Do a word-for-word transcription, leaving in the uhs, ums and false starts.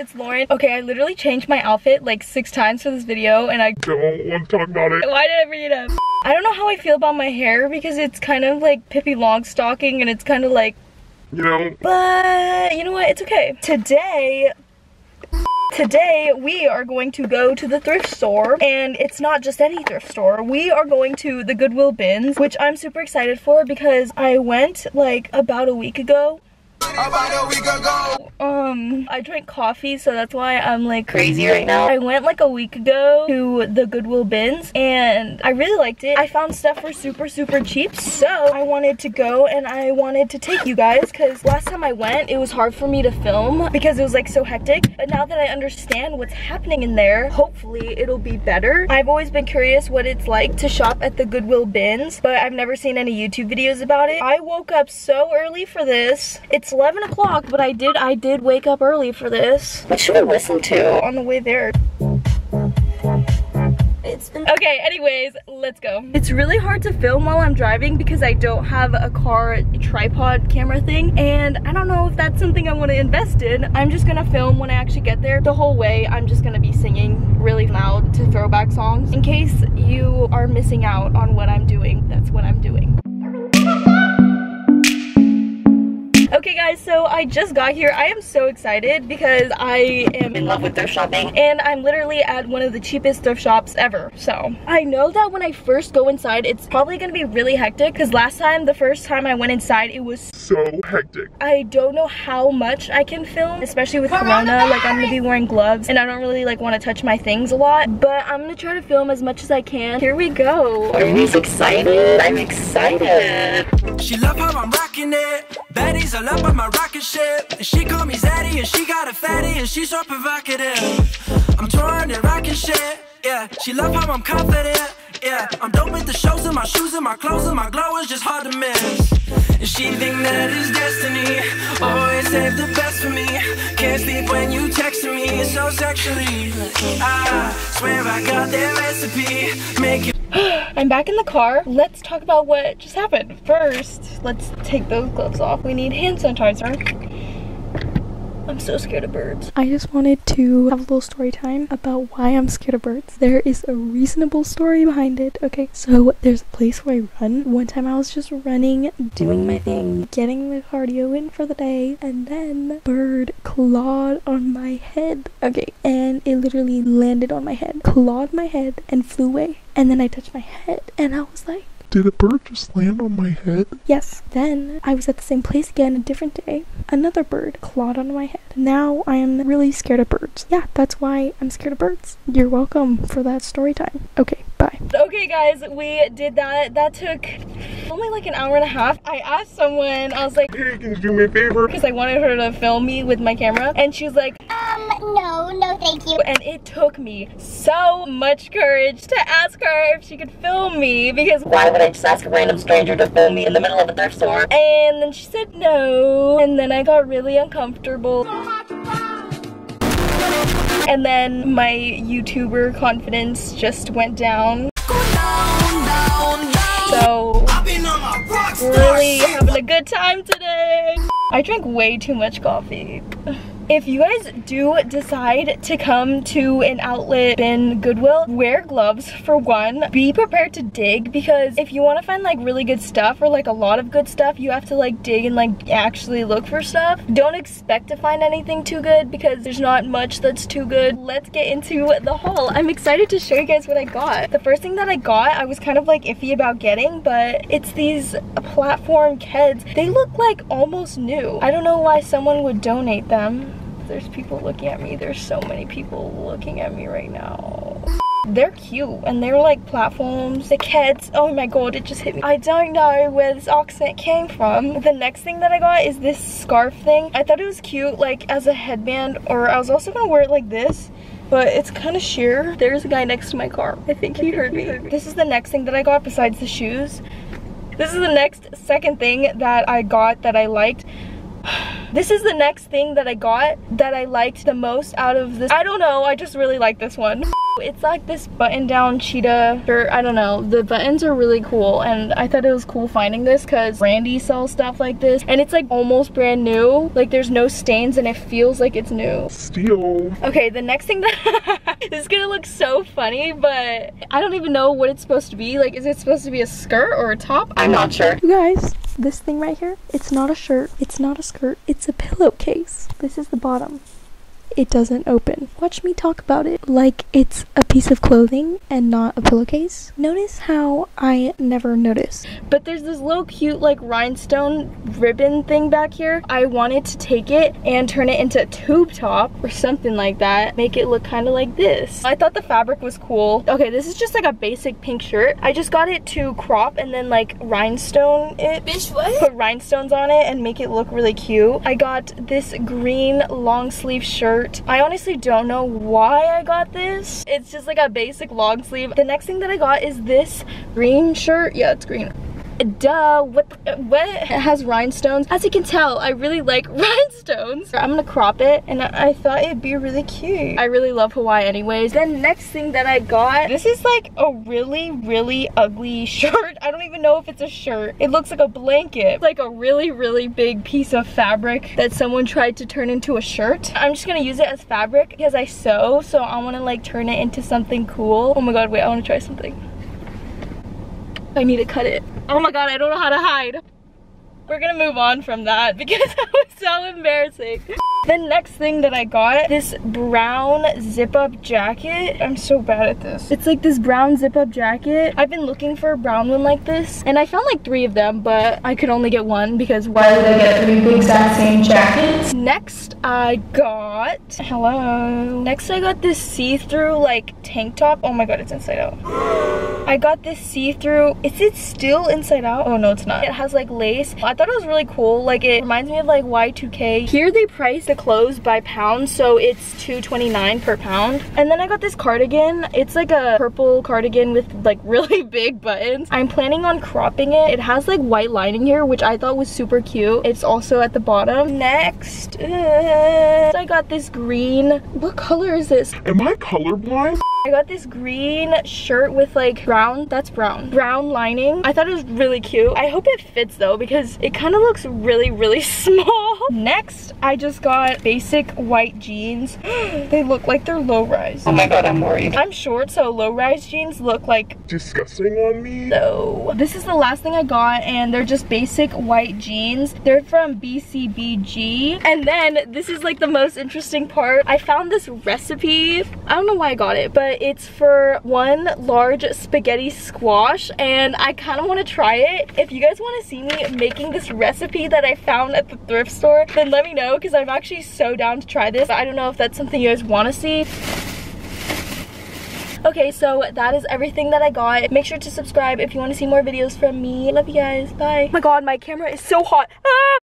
It's Lauren. Okay, I literally changed my outfit like six times for this video and I don't want to talk about it. Why did I bring it up? I don't know how I feel about my hair because it's kind of like Pippi Longstocking and it's kind of like, you know. But you know what? It's okay. Today, today we are going to go to the thrift store, and it's not just any thrift store. We are going to the Goodwill bins, which I'm super excited for because I went like about a week ago. About a week ago. Um, I drink coffee, so that's why I'm like crazy right now. I went like a week ago to the Goodwill bins and I really liked it. I found stuff for super, super cheap, so I wanted to go and I wanted to take you guys because last time I went, it was hard for me to film because it was like so hectic. But now that I understand what's happening in there, hopefully it'll be better. I've always been curious what it's like to shop at the Goodwill bins, but I've never seen any YouTube videos about it. I woke up so early for this. It's eleven o'clock, but I did I did wake up early for this. What should we listen to on the way there? It's been okay, anyways, let's go. It's really hard to film while I'm driving because I don't have a car tripod camera thing, and I don't know if that's something I want to invest in. I'm just gonna film when I actually get there. The whole way, I'm just gonna be singing really loud to throwback songs in case you are missing out on what I'm doing. That's what I'm doing. Okay guys, so I just got here. I am so excited because I am in love with thrift shopping and I'm literally at one of the cheapest thrift shops ever. So I know that when I first go inside, it's probably gonna be really hectic because last time, the first time I went inside, it was so hectic. I don't know how much I can film, especially with Corona. Like, I'm gonna be wearing gloves and I don't really like wanna touch my things a lot, but I'm gonna try to film as much as I can. Here we go. Everybody's excited. I'm excited. She love how I'm rocking it. Betty's all up on my rocket ship. And she called me Zaddy and she got a fatty and she's so provocative. I'm touring and rocking shit. Yeah, she love how I'm confident. Yeah, I'm dope with the shows and my shoes and my clothes and my glow is just hard to miss. And she think that is destiny. Always save the best for me. Can't sleep when you text me. It's so sexually. I swear I got that recipe. Make it. I'm back in the car. Let's talk about what just happened. First, let's take those gloves off. We need hand sanitizer. I'm so scared of birds. I just wanted to have a little story time about why I'm scared of birds. There is a reasonable story behind it, okay? So there's a place where I run. One time I was just running, doing my thing, getting the cardio in for the day, and then a bird clawed on my head, okay? And it literally landed on my head, clawed my head, and flew away. And then I touched my head and I was like, did a bird just land on my head? Yes. Then I was at the same place again a different day. Another bird clawed on my head. Now I am really scared of birds. Yeah, that's why I'm scared of birds. You're welcome for that story time. Okay, bye. Okay guys, we did that. That took only like an hour and a half. I asked someone, I was like, hey, can you do me a favor? Because I wanted her to film me with my camera. And she was like, um, no, no thank you. And it took me so much courage to ask her if she could film me because why would I just ask a random stranger to film me in the middle of a thrift store? And then she said no. And then I got really uncomfortable. And then my YouTuber confidence just went down. So, really having a good time today. I drank way too much coffee. If you guys do decide to come to an outlet bin Goodwill, wear gloves for one. Be prepared to dig because if you want to find like really good stuff or like a lot of good stuff, you have to like dig and like actually look for stuff. Don't expect to find anything too good because there's not much that's too good. Let's get into the haul. I'm excited to show you guys what I got. The first thing that I got, I was kind of like iffy about getting, but it's these platform heads. They look like almost new. I don't know why someone would donate them. There's people looking at me. There's so many people looking at me right now. They're cute and they're like platforms. The kids, oh my god, it just hit me. I don't know where this accent came from. The next thing that I got is this scarf thing. I thought it was cute like as a headband, or I was also gonna wear it like this, but it's kind of sheer. There's a guy next to my car. I think he heard me. This is the next thing that I got besides the shoes. This is the next second thing that I got that I liked. This is the next thing that I got that I liked the most out of this. I don't know, I just really like this one. It's like this button-down cheetah shirt. I don't know. The buttons are really cool, and I thought it was cool finding this because Randy sells stuff like this, and it's like almost brand new. Like there's no stains, and it feels like it's new. Steal. Okay, the next thing that this is gonna look so funny, but I don't even know what it's supposed to be. Like, is it supposed to be a skirt or a top? I'm not sure. You guys, this thing right here, it's not a shirt. It's not a skirt. It's a pillowcase. This is the bottom. It doesn't open. Watch me talk about it like it's a piece of clothing and not a pillowcase. Notice how I never notice. But there's this little cute like rhinestone ribbon thing back here. I wanted to take it and turn it into a tube top or something like that. Make it look kind of like this. I thought the fabric was cool. Okay, this is just like a basic pink shirt. I just got it to crop and then like rhinestone it. Bitch, what? Put rhinestones on it and make it look really cute. I got this green long sleeve shirt. I honestly don't know why I got this. It's just like a basic long sleeve. The next thing that I got is this green shirt. Yeah, it's green. Duh, what the, what? It has rhinestones. As you can tell, I really like rhinestones. I'm gonna crop it, and I, I thought it'd be really cute. I really love Hawaii anyways. Then next thing that I got, this is like a really, really ugly shirt. I don't even know if it's a shirt. It looks like a blanket. It's like a really, really big piece of fabric that someone tried to turn into a shirt. I'm just gonna use it as fabric because I sew, so I wanna like turn it into something cool. Oh my god, wait, I wanna try something. I need to cut it. Oh my god, I don't know how to hide. We're gonna move on from that because that was so embarrassing. The next thing that I got, this brown zip-up jacket. I'm so bad at this. It's like this brown zip-up jacket. I've been looking for a brown one like this, and I found like three of them, but I could only get one because why would I get three exact same jackets? Next, I got... Hello. Next, I got this see-through like tank top. Oh my god, it's inside out. I got this see-through... Is it still inside out? Oh no, it's not. It has like lace. I thought it was really cool. Like it reminds me of like Y two K. Here they price the clothes by pound, so it's two twenty-nine per pound. And then I got this cardigan. It's like a purple cardigan with like really big buttons. I'm planning on cropping it. It has like white lining here, which I thought was super cute. It's also at the bottom. Next, uh, I got this green. What color is this? Am I colorblind? I got this green shirt with like brown, that's brown, brown lining. I thought it was really cute. I hope it fits though because it kind of looks really, really small. Next, I just got basic white jeans. They look like they're low-rise. Oh my god, I'm worried. I'm short, so low-rise jeans look like disgusting on me. So, this is the last thing I got, and they're just basic white jeans. They're from B C B G. And then, this is like the most interesting part. I found this recipe. I don't know why I got it, but it's for one large spaghetti squash, and I kind of want to try it. If you guys want to see me making this recipe that I found at the thrift store, then let me know because I'm actually so down to try this. I don't know if that's something you guys want to see. Okay, so that is everything that I got. Make sure to subscribe if you want to see more videos from me. Love you guys. Bye. Oh my god, my camera is so hot. Ah!